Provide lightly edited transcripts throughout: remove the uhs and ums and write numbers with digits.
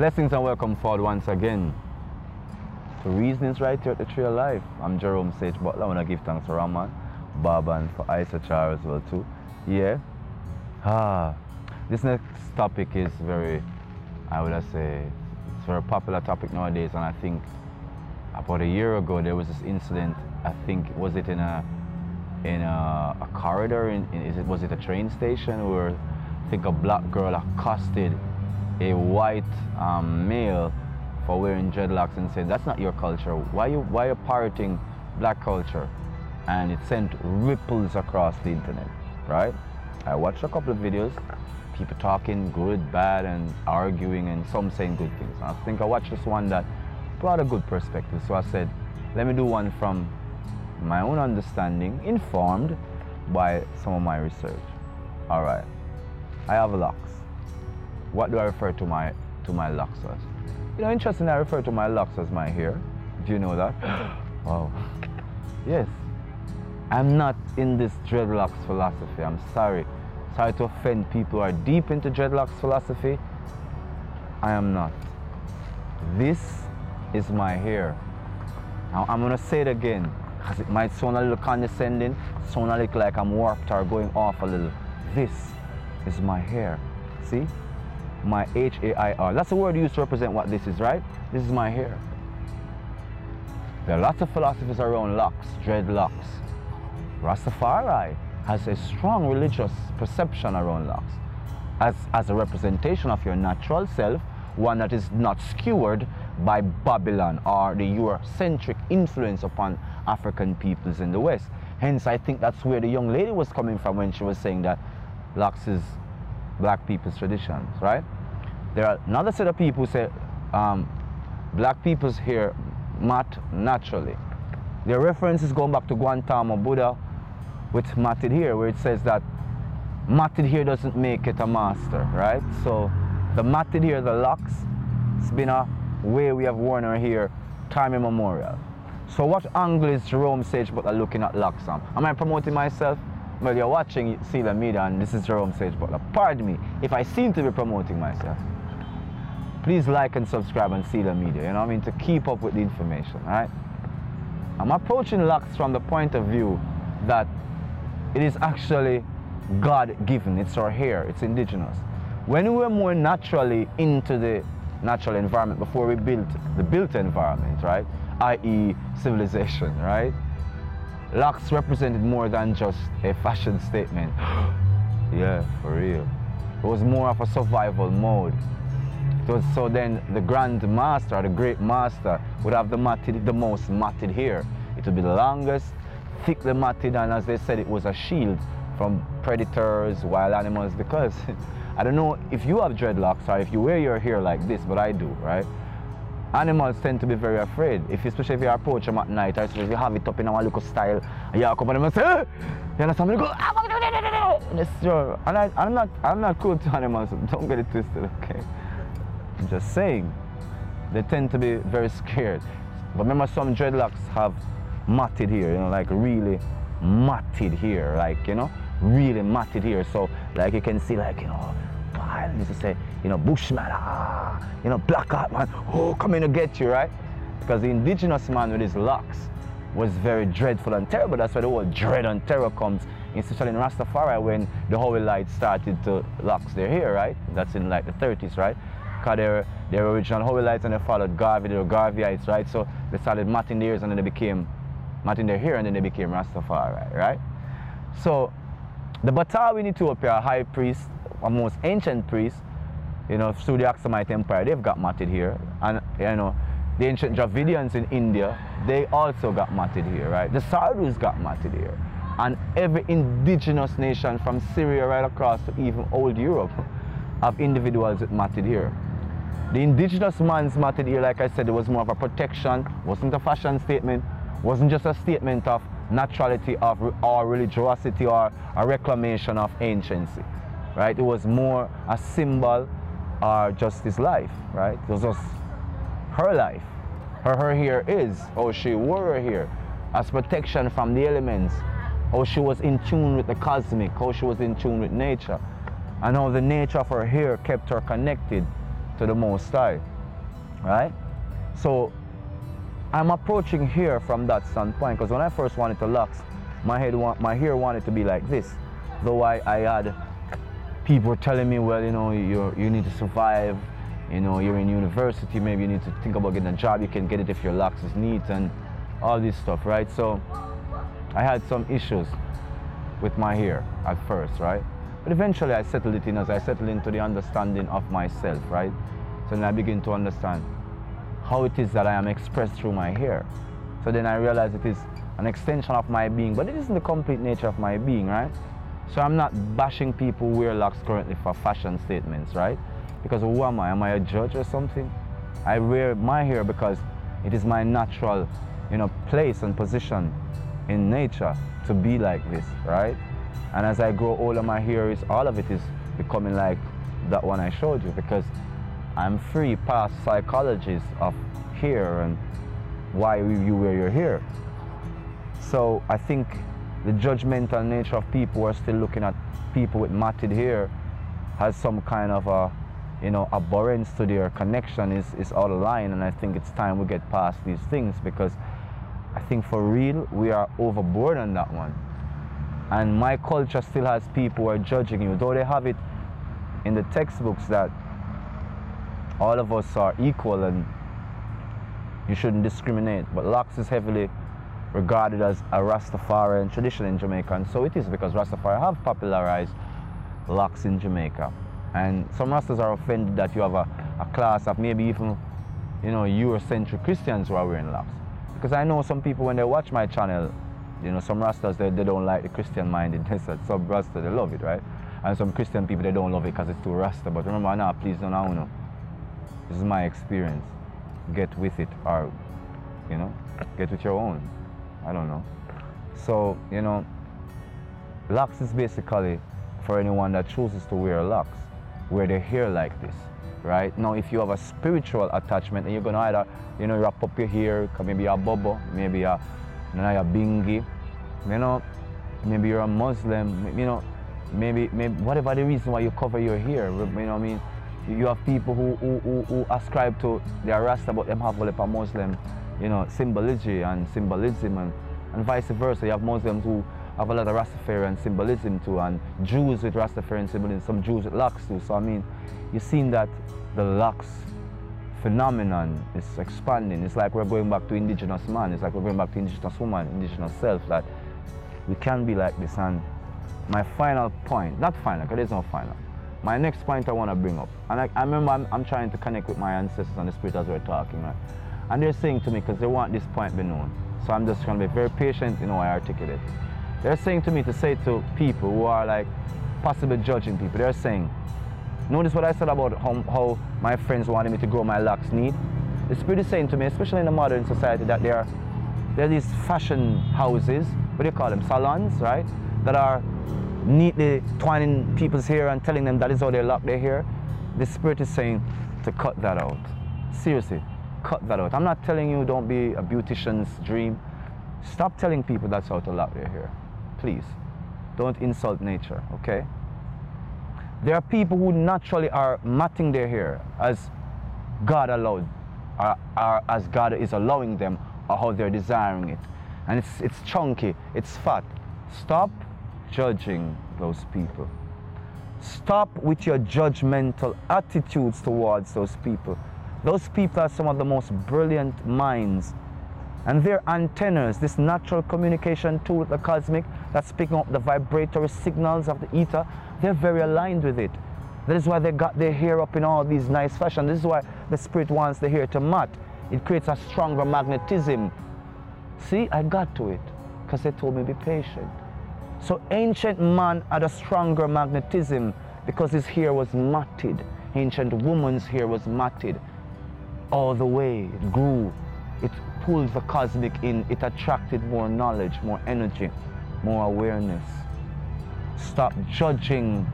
Blessings and welcome forward once again to Reasonings Right Here at the Tree of Life. I'm Jerome Sage Butler. I want to give thanks to Rama, Bob, and for Isha Char as well too. Yeah. This next topic is very popular topic nowadays, and I think about a year ago there was this incident. I think was it in a corridor? Was it a train station where I think a black girl accosted a white male for wearing dreadlocks and said, "That's not your culture. Why are you parroting black culture?" And it sent ripples across the internet, right? I watched a couple of videos, people talking good, bad, and arguing, and some saying good things. And I think I watched this one that brought a good perspective. So I said, let me do one from my own understanding, informed by some of my research. All right, I have locks. What do I refer to my locks as? You know, interesting, I refer to my locks as my hair. Do you know that? Wow. Yes. I'm not in this dreadlocks philosophy. I'm sorry. Sorry to offend people who are deep into dreadlocks philosophy. I am not. This is my hair. Now, I'm going to say it again, because it might sound a little condescending, sound a little like I'm warped or going off a little. This is my hair. See? My H-A-I-R. That's the word used to represent what this is, right? This is my hair. There are lots of philosophies around locks, dreadlocks. Rastafari has a strong religious perception around locks as a representation of your natural self, one that is not skewered by Babylon or the Eurocentric influence upon African peoples in the West. Hence, I think that's where the young lady was coming from when she was saying that locks is black people's traditions, right? There are another set of people who say black people's hair mat naturally. Their reference is going back to Guantamo Buddha with matted hair, where it says that matted hair doesn't make it a master, right? So the matted hair, the locks, it's been a way we have worn our hair time immemorial. So what angle is Jerome Sage Butler looking at locks on? Am I promoting myself? Well, you're watching Selah Media, and this is Jerome Sage Butler. Pardon me if I seem to be promoting myself. Please like and subscribe on Selah Media, you know what I mean, to keep up with the information, right? I'm approaching locks from the point of view that it is actually God-given. It's our hair, it's indigenous. When we were more naturally into the natural environment before we built the built environment, right, i.e. civilization, right? Locks represented more than just a fashion statement. Yeah, for real. It was more of a survival mode. So then the grand master, or the great master, would have the most matted hair. It would be the longest, thickly matted, and as they said, it was a shield from predators, wild animals, because I don't know if you have dreadlocks or if you wear your hair like this, but I do, right? Animals tend to be very afraid, especially if you approach them at night, or if you have it up in a little style, and you come and they say, hey! You know, somebody goes, and I'm not cool to animals, don't get it twisted, okay? I'm just saying, they tend to be very scared. But remember, some dreadlocks have matted hair, you know, like really matted hair, like, you know, really matted hair. So, like, you can see, like, you know, I used to say, you know, Bushman, you know, black hat man, oh, coming to get you, right? Because the indigenous man with his locks was very dreadful and terrible. That's where the word dread and terror comes, especially in Rastafari, when the Howellites started to locks their hair, right? That's in like the 30s, right? Because they were original Howellites, and they followed Garvey, they were Garveyites, right? So they started matting their ears, and then they became matting their hair, and then they became Rastafari, right? So the Batawi in Ethiopia, a high priest, our most ancient priests, you know, through the Aksumite Empire, they've got matted here. And, you know, the ancient Dravidians in India, they also got matted here, right? The Sadhus got matted here. And every indigenous nation from Syria right across to even old Europe have individuals with matted here. The indigenous man's matted here, like I said, it was more of a protection, wasn't a fashion statement, wasn't just a statement of naturality or religiosity or a reclamation of anciency. Right? It was more a symbol or just his life, right? It was just her life. Her hair is, or she wore her hair as protection from the elements, or she was in tune with the cosmic, or she was in tune with nature, and how the nature of her hair kept her connected to the Most High. right? So I'm approaching here from that standpoint, because when I first wanted to locks, my hair wanted to be like this. Though I had people telling me, well, you know, you need to survive, you know, you're in university, maybe you need to think about getting a job, you can get it if your locks is neat and all this stuff, right? So I had some issues with my hair at first, right? But eventually I settled it in, as I settled into the understanding of myself, right? So then I begin to understand how it is that I am expressed through my hair. So then I realize it is an extension of my being, but it isn't the complete nature of my being, right? So I'm not bashing people who wear locks currently for fashion statements, right? Because who am I? Am I a judge or something? I wear my hair because it is my natural, you know, place and position in nature to be like this, right? And as I grow older, my hair is, all of it is becoming like that one I showed you, because I'm free past psychologies of hair and why you wear your hair. So I think the judgmental nature of people who are still looking at people with matted hair has some kind of a, you know, abhorrence to their connection is out of line, and I think it's time we get past these things, because I think for real we are overboard on that one. And my culture still has people who are judging you, though they have it in the textbooks that all of us are equal and you shouldn't discriminate. But locks is heavily regarded as a Rastafarian tradition in Jamaica, and so it is, because Rastafari have popularized locks in Jamaica. And some Rastas are offended that you have a class of maybe even, you know, Eurocentric Christians who are wearing locks. Because I know some people when they watch my channel, you know, some Rastas, they don't like the Christian mindedness, and some Rastas, they love it, right? And some Christian people, they don't love it because it's too Rasta. But remember, no, please, no. This is my experience. Get with it, or, you know, get with your own. I don't know. So, you know, locks is basically for anyone that chooses to wear locks, wear their hair like this, right? Now, if you have a spiritual attachment, and you're gonna either, you know, wrap up your hair, maybe a bobo, maybe a, you know, you're Bingi, you know, maybe you're a Muslim, you know, maybe whatever the reason why you cover your hair, you know what I mean? You have people who ascribe to their Rasta, but them have a Muslim, you know, symbology and symbolism, and vice versa. You have Muslims who have a lot of Rastafarian symbolism too, and Jews with Rastafarian symbolism, some Jews with locks too. So I mean, you've seen that the locks phenomenon is expanding. It's like we're going back to indigenous man, it's like we're going back to indigenous woman, indigenous self, that we can be like this. And my final point, not final, because there's no final, my next point I want to bring up, and I remember I'm trying to connect with my ancestors and the spirit as we're talking, right? And they're saying to me, because they want this point be known, so I'm just going to be very patient in how I articulate. They're saying to me to say to people who are like possibly judging people, they're saying, notice what I said about how my friends wanted me to grow my locks neat. The spirit is saying to me, especially in the modern society, that there are these fashion houses, what do you call them, salons, right? That are neatly twining people's hair and telling them that is how they lock their hair. The spirit is saying to cut that out. Seriously, cut that out. I'm not telling you don't be a beautician's dream. Stop telling people that's how to lock their hair. Please, don't insult nature, okay? There are people who naturally are matting their hair as God allowed, or as God is allowing them, or how they're desiring it. And it's chunky, it's fat. Stop judging those people. Stop with your judgmental attitudes towards those people. Those people are some of the most brilliant minds. And their antennas, this natural communication tool, the cosmic, that's picking up the vibratory signals of the ether, they're very aligned with it. That is why they got their hair up in all these nice fashion. This is why the spirit wants the hair to mat. It creates a stronger magnetism. See, I got to it because they told me be patient. So ancient man had a stronger magnetism because his hair was matted. Ancient woman's hair was matted all the way. It grew. It pulled the cosmic in. It attracted more knowledge, more energy, more awareness. Stop judging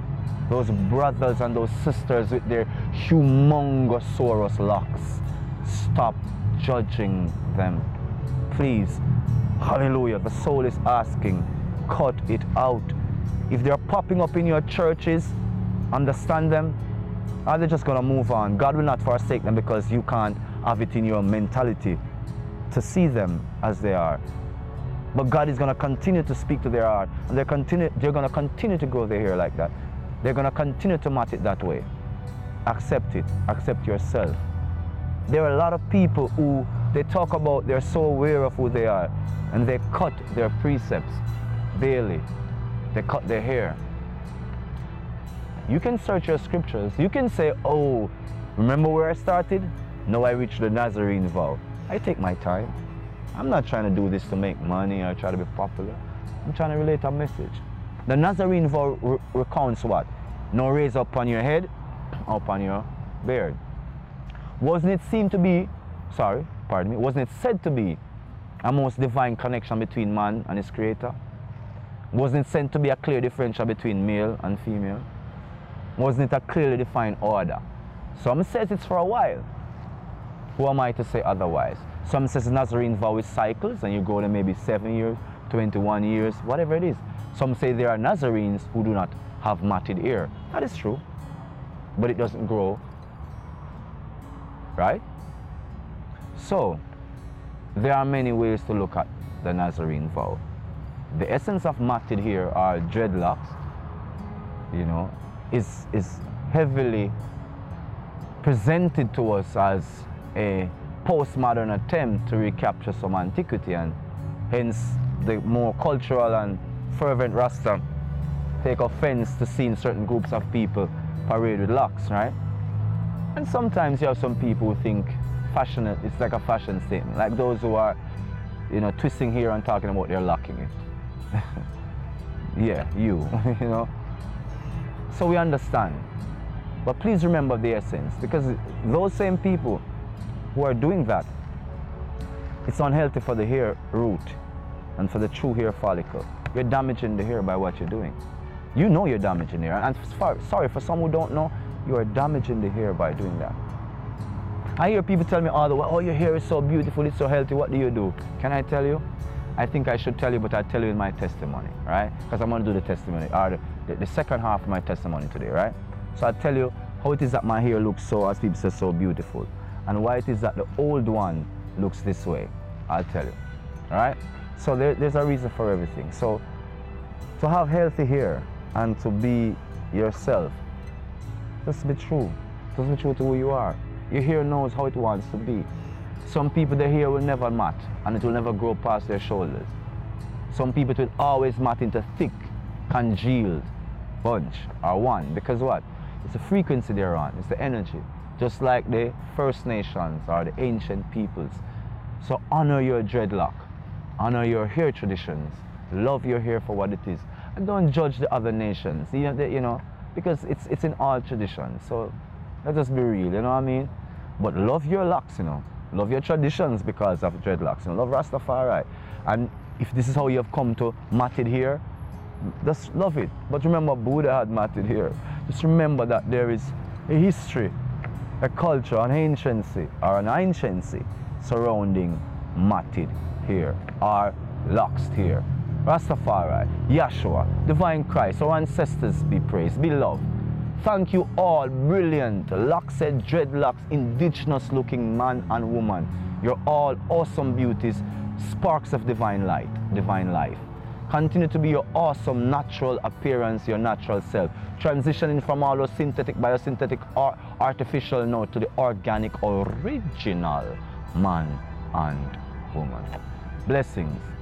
those brothers and those sisters with their humongousaurus locks. Stop judging them. Please, hallelujah, the soul is asking, cut it out. If they're popping up in your churches, understand them. Are they just gonna move on? God will not forsake them because you can't have it in your mentality to see them as they are. But God is going to continue to speak to their heart, and they're going to continue to grow their hair like that. They're going to continue to mat it that way. Accept it. Accept yourself. There are a lot of people who they talk about, they're so aware of who they are, and they cut their precepts daily. They cut their hair. You can search your scriptures. You can say, oh, remember where I started? No, I reached the Nazarene vow. I take my time. I'm not trying to do this to make money or try to be popular. I'm trying to relate a message. The Nazarene vow recounts what? No razor upon your head, upon your beard. Wasn't it said to be a most divine connection between man and his creator? Wasn't it said to be a clear differential between male and female? Wasn't it a clearly defined order? Some says it's for a while. Who am I to say otherwise? Some says the Nazarene vow is cycles, and you go there maybe 7 years, 21 years, whatever it is. Some say there are Nazarenes who do not have matted hair. That is true, but it doesn't grow, right? So, there are many ways to look at the Nazarene vow. The essence of matted hair or dreadlocks, is heavily presented to us as a postmodern attempt to recapture some antiquity, and hence the more cultural and fervent Rasta take offense to seeing certain groups of people parade with locks, right? And sometimes you have some people who think fashion, it's like a fashion statement, like those who are, twisting hair and talking about they're locking it. Yeah, you know. So we understand. But please remember the essence, because those same people who are doing that, it's unhealthy for the hair root and for the true hair follicle. You're damaging the hair by what you're doing. You know you're damaging the hair. And for some who don't know, you are damaging the hair by doing that. I hear people tell me all the way, oh, your hair is so beautiful, it's so healthy, what do you do? Can I tell you? I think I should tell you, but I'll tell you in my testimony, right? Because I'm going to do the testimony, or the second half of my testimony today, right? So I'll tell you how it is that my hair looks so, as people say, so beautiful, and why it is that the old one looks this way. I'll tell you, all right? So there's a reason for everything. So to have healthy hair and to be yourself, just be true. Just be true to who you are. Your hair knows how it wants to be. Some people, their hair will never mat, and it will never grow past their shoulders. Some people, it will always mat into thick, congealed bunch or one, because what? It's the frequency they're on, it's the energy. Just like the First Nations or the ancient peoples. So honor your dreadlock, honor your hair traditions, love your hair for what it is, and don't judge the other nations, because it's in all traditions. So let's just be real, you know what I mean? But love your locks, love your traditions because of dreadlocks, love Rastafari. And if this is how you have come to matted hair, just love it. But remember, Buddha had matted hair. Just remember that there is a history, a culture, an anciency surrounding matted hair or locked hair. Rastafari, Yashua, Divine Christ, our ancestors be praised, be loved. Thank you all, brilliant, locked, dreadlocks, indigenous looking man and woman. You're all awesome beauties, sparks of divine light, divine life. Continue to be your awesome natural appearance, your natural self. Transitioning from all those synthetic, biosynthetic, or artificial now to the organic, original man and woman. Blessings.